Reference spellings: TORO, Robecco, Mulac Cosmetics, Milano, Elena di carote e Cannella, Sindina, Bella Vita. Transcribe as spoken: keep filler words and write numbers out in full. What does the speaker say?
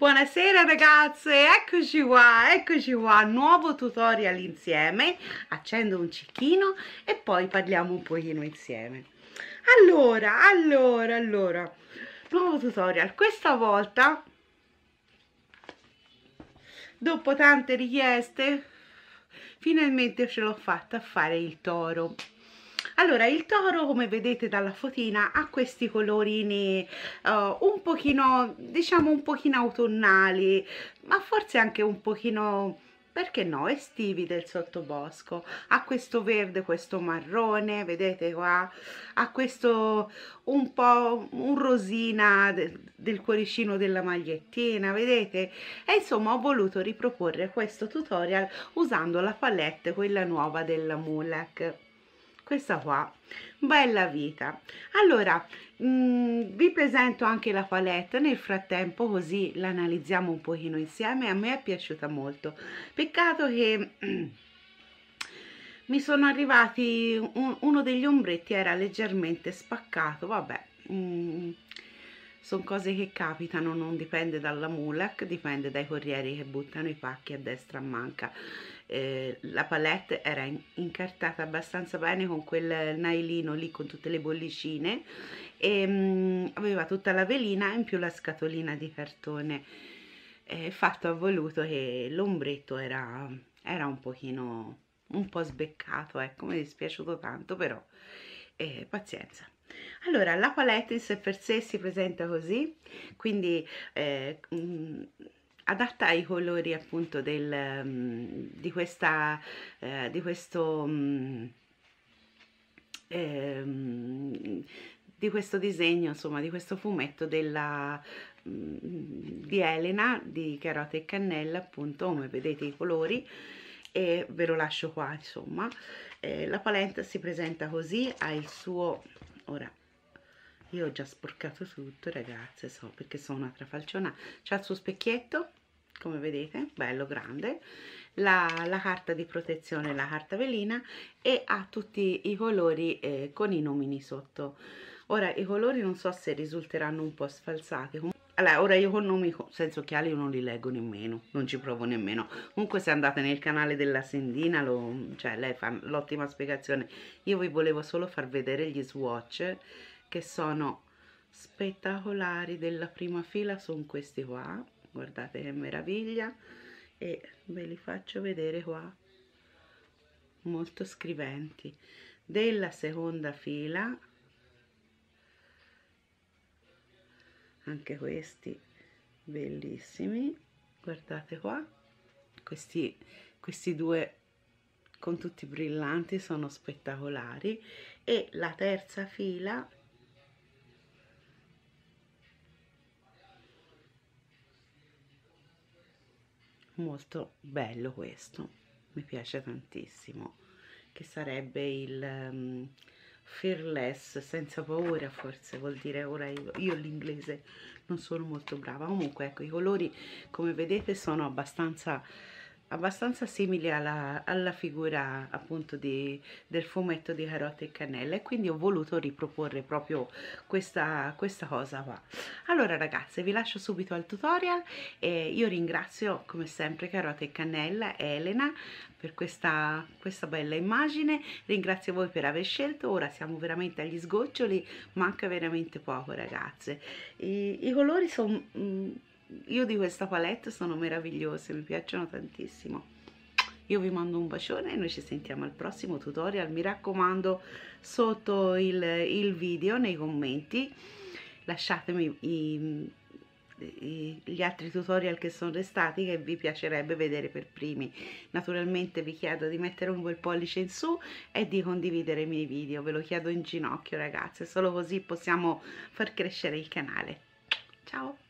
Buonasera ragazze, eccoci qua, eccoci qua, nuovo tutorial insieme. Accendo un cecchino e poi parliamo un pochino insieme. Allora, allora, allora, nuovo tutorial. Questa volta, dopo tante richieste, finalmente ce l'ho fatta a fare il toro. Allora, il toro, come vedete dalla fotina, ha questi colorini uh, un pochino, diciamo un pochino autunnali, ma forse anche un pochino, perché no, estivi del sottobosco. Ha questo verde, questo marrone, vedete qua, ha questo un po' un rosina de, del cuoricino della magliettina, vedete? E insomma ho voluto riproporre questo tutorial usando la palette, quella nuova della Mulac, questa qua, Bella Vita. Allora mh, vi presento anche la palette nel frattempo, così l'analizziamo un pochino insieme. A me è piaciuta molto, peccato che mh, mi sono arrivati un, uno degli ombretti era leggermente spaccato, vabbè, mh, sono cose che capitano, non dipende dalla Mulac, dipende dai corrieri che buttano i pacchi a destra a manca. Eh, la palette era in, incartata abbastanza bene con quel nailino lì con tutte le bollicine e mh, aveva tutta la velina e in più la scatolina di cartone. Eh, fatto ha voluto che l'ombretto era, era un pochino un po' sbeccato, ecco, mi è dispiaciuto tanto, però eh, pazienza. Allora, la palette in sé per sé si presenta così, quindi eh, mh, adatta ai colori appunto del, mh, di, questa, eh, di questo mh, eh, mh, di questo disegno, insomma di questo fumetto della, mh, di Elena di Carote e Cannella, appunto, come vedete i colori, e ve lo lascio qua. Insomma eh, la palette si presenta così, ha il suo... Ora, io ho già sporcato tutto, ragazze, so, perché sono una trafalciona. C'ha il suo specchietto, come vedete, bello grande, la, la carta di protezione, la carta velina, e ha tutti i colori eh, con i nomini sotto. Ora, i colori non so se risulteranno un po' sfalsati. Allora, ora io con nomi senza occhiali io non li leggo nemmeno, non ci provo nemmeno. Comunque se andate nel canale della Sindina, lo, cioè lei fa l'ottima spiegazione. Io vi volevo solo far vedere gli swatch, che sono spettacolari. Della prima fila sono questi qua, guardate che meraviglia, e ve li faccio vedere qua, molto scriventi. Della seconda fila anche questi bellissimi, guardate qua, questi, questi due con tutti brillanti sono spettacolari. E la terza fila molto bello, questo mi piace tantissimo, che sarebbe il um, fearless, senza paura, forse vuol dire. Ora io, io l'inglese non sono molto brava. Comunque ecco, i colori come vedete sono abbastanza abbastanza simili alla, alla figura appunto di, del fumetto di Carote e Cannella, e quindi ho voluto riproporre proprio questa, questa cosa qua. Allora ragazze, vi lascio subito al tutorial e io ringrazio come sempre Carote e Cannella e Elena per questa, questa bella immagine. Ringrazio voi per aver scelto. Ora siamo veramente agli sgoccioli, manca veramente poco ragazze. I, i colori sono... Io di questa palette sono meravigliose, mi piacciono tantissimo. Io vi mando un bacione e noi ci sentiamo al prossimo tutorial. Mi raccomando, sotto il, il video, nei commenti, lasciatemi i, i, gli altri tutorial che sono restati, che vi piacerebbe vedere per primi. Naturalmente vi chiedo di mettere un bel pollice in su e di condividere i miei video. Ve lo chiedo in ginocchio ragazze, solo così possiamo far crescere il canale. Ciao!